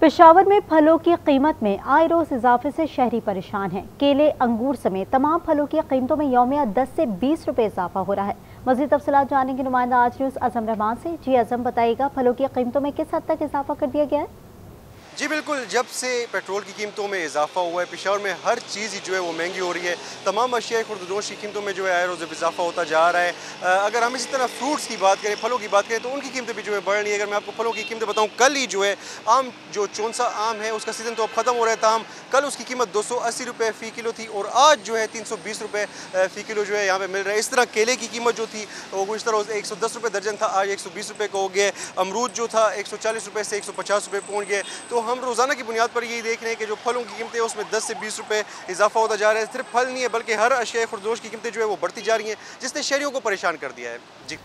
पेशावर में फलों की कीमत में आए रोज इजाफे से शहरी परेशान हैं। केले, अंगूर समेत तमाम फलों की कीमतों में यौमिया 10 से 20 रुपए इजाफा हो रहा है। मजीद तफसीलात जानेंगे नुमाइंदा आज न्यूज़ अजम रहमान से। जी अजम, बताइएगा फलों की कीमतों में किस हद तक इजाफा कर दिया गया है? जी बिल्कुल, जब से पेट्रोल की कीमतों में इजाफा हुआ है, पेशावर में हर चीज़ ही जो है वो महंगी हो रही है। तमाम अशिया खुर्दोश की कीमतों में जो है आए रोज़ इजाफा होता जा रहा है। अगर हम इसी तरह फ्रूट्स की बात करें, फलों की बात करें, तो उनकी कीमतें भी जो है बढ़ रही है। अगर मैं आपको फलों की कीमतें बताऊँ, कल ही जो है आम, जो चौंसा आम है, उसका सीज़न तो अब ख़त्म हो रहा है, ताहम कल उसकी कीमत 280 रुपये फ़ी किलो थी और आज जो है 320 रुपये फ़ी किलो जो है यहाँ पर मिल रहा है। इस तरह केले की कीमत जो थी वो गुज़श्ता रोज़ 110 रुपये दर्जन था, आज 120 रुपये का हो गया। अमरूद जो था 140 रुपये से 150 रुपये पहुँच गए। तो हम रोज़ाना की बुनियाद पर यही देख रहे हैं कि जो फलों की कीमतें उसमें 10 से 20 रुपये इजाफा होता जा रहा है। सिर्फ फल नहीं है बल्कि हर अशिया खुर्दोश की कीमतें जो है वो बढ़ती जा रही हैं, जिसने शहरियों को परेशान कर दिया है। जी